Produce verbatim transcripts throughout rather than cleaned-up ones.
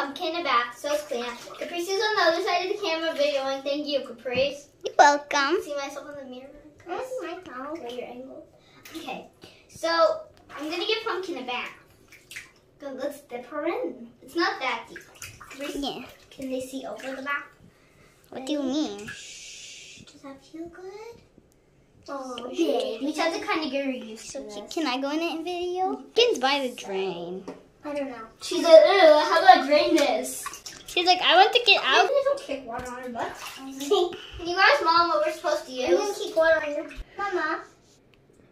Pumpkin a bath, so it's clean. Caprice is on the other side of the camera videoing. Thank you, Caprice. You're welcome. See myself in the mirror? Can I see my phone? Okay, your angle. Okay, so I'm going to give Pumpkin a bath. Good, let's dip her in. It's not that deep. Caprice, yeah. Can they see over the bath? What do you mean? Shh, does that feel good? Oh, baby. We have to kind of get her used to this. Can I go in it in video? Pumpkin's by the drain. I don't know. She's like, ugh, how do I drain this? She's like, I want to get out. Maybe don't kick water on her butt. Can you guys, Mom, what we're supposed to use? I'm going to keep water on your butt. Mama.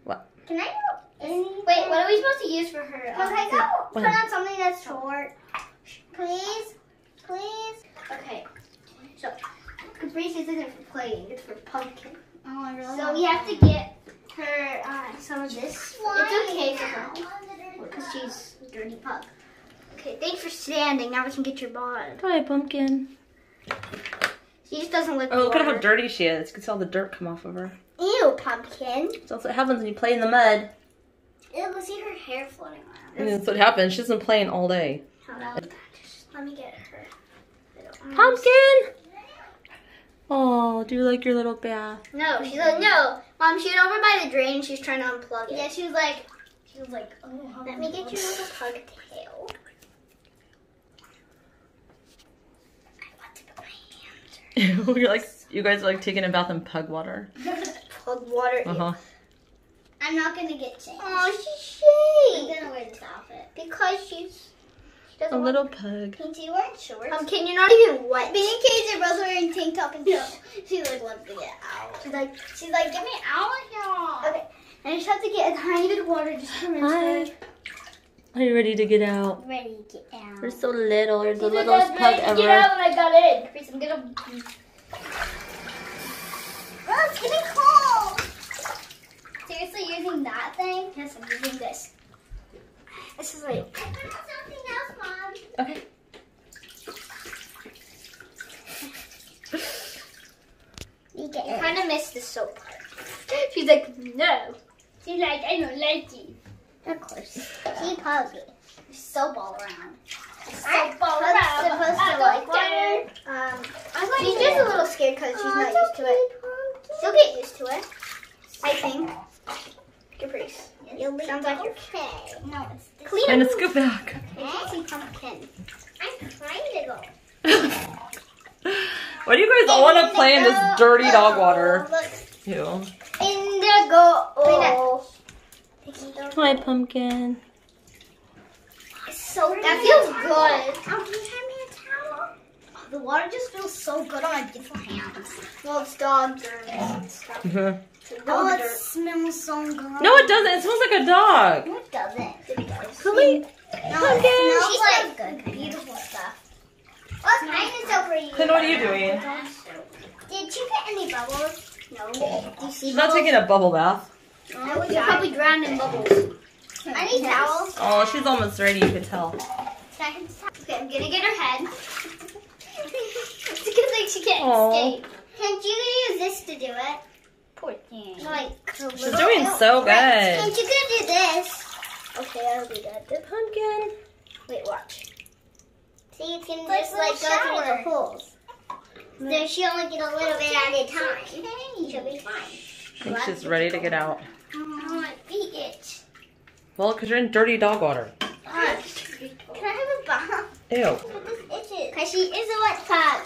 What? Can I go in? Wait, what are we supposed to use for her? Can um, I go put on something that's short? Please? Please? Okay. So, Caprice isn't for playing. It's for Pumpkin. Oh, I really so we have to get her uh, some of this. Why? It's okay for her because she's a dirty pug. Okay, thanks for standing. Now we can get your bond. Hi, Pumpkin. She just doesn't look. Oh, look at how dirty she is. You can see all the dirt come off of her. Ew, Pumpkin. That's what happens when you play in the mud. Ew, we'll see her hair floating around. And that's what happens. She's been playing all day. Hello. Just let me get her. Pumpkin. Oh, do you like your little bath? No, she's like, no. Mom, she went over by the drain. She was trying to unplug it. Yeah, she was like, she was like, oh, let me get your little pug tail. I want to put my hands. You're like, you guys are like taking a bath in pug water. Pug water. Uh huh. I'm not gonna get changed. Oh, she's shaped. I'm gonna wear this outfit because she's. A little pug. Pinky, you wearing shorts? Pumpkin, you're not even wet. Pinky and Rose wearing tank top and stuff. She like loves to get out. She's like, she's like, get me out of here. Okay, and I just have to get a tiny bit of water just to rinse her. Are you ready to get out? Ready to get out. You're so little. You're the littlest pug ever. Get out when I got in. Chris, I'm gonna. Oh, it's getting cold. Seriously, using that thing? Yes, I'm using this. This is like. I found something else, Mom. Okay. You kind of missed the soap part. She's like, no. She's like, I don't like it. Of course. She puggy. There's soap all around. There's soap all around. I'm supposed to like water. Um, I'm like, she's just a little scared because she's not used to it. She'll get used to it. I think. Caprice. You'll sounds like you're okay. No, it's clean. And let's go back. Okay. Pumpkin. I'm trying to go. Why do you guys all want to play in this dirty oh, dog water? Look. Ew. Indigo. Oh. Hi, Pumpkin. It's so that really feels good. Oh, can you hand me a towel? Oh, the water just feels so good on my beautiful hands. Well, it's dog dirt and stuff. Mm-hmm. Oh, it smells so good. No, it doesn't. It smells like a dog. No, it doesn't. It does. Really? No, okay. It smells she like good, beautiful stuff. Well, mine is over you. Then what are you doing? Did you get any bubbles? No. Do you see I'm not taking a bubble bath. No, you probably drowned in bubbles. I need towels. Oh, she's almost ready. You can tell. Okay, I'm gonna get her head. It's because like she can't Aww. escape. Can you use this to do it? Poor thing. Like, she's doing so good. Right. Can't you go do this? Okay, I'll do that. The pumpkin. Wait, watch. See, you can like just like go shower. through the holes. So she only get a little bit at a time. Okay. She'll be fine. I think she's ready to get out. Oh, my feet itch. Well, because you're in dirty dog water. Uh, can I have a bath? Ew. But this itches. Because she is a wet pug.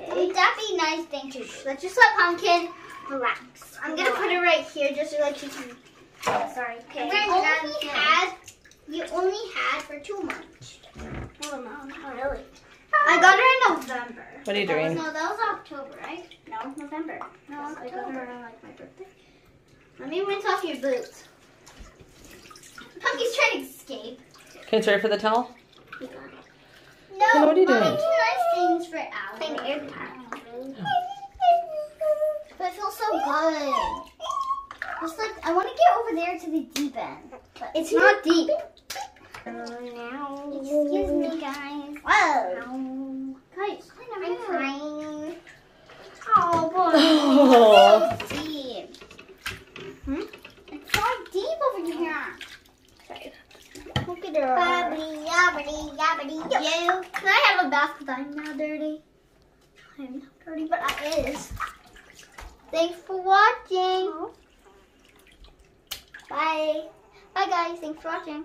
Would that be nice thing to do? Let's just let Pumpkin relax. I'm gonna put her right here just so like she can. Oh, sorry. Okay. You only had you only had for two months. Oh no, not really. I got her in November. What are you doing? No, that was October, right? No, November. No, October. I got her around like my birthday. Let me rinse off your boots. Pumpkin's trying to escape. Can you try for the towel? You got it. No, so what are you doing? I do nice things for hours. Playing AirPod. Oh. But it feels so good. It's like I want to get over there to the deep end, but it's not deep. Oh, now. Excuse me, guys. Whoa, guys, I'm crying. Oh boy, oh. It's so deep. Hmm? It's so deep over here. Sorry. Look at her. yabbity you. Can I have a bath because I'm now dirty? I'm not dirty, but I is. Thanks for watching. Bye. Bye guys, thanks for watching.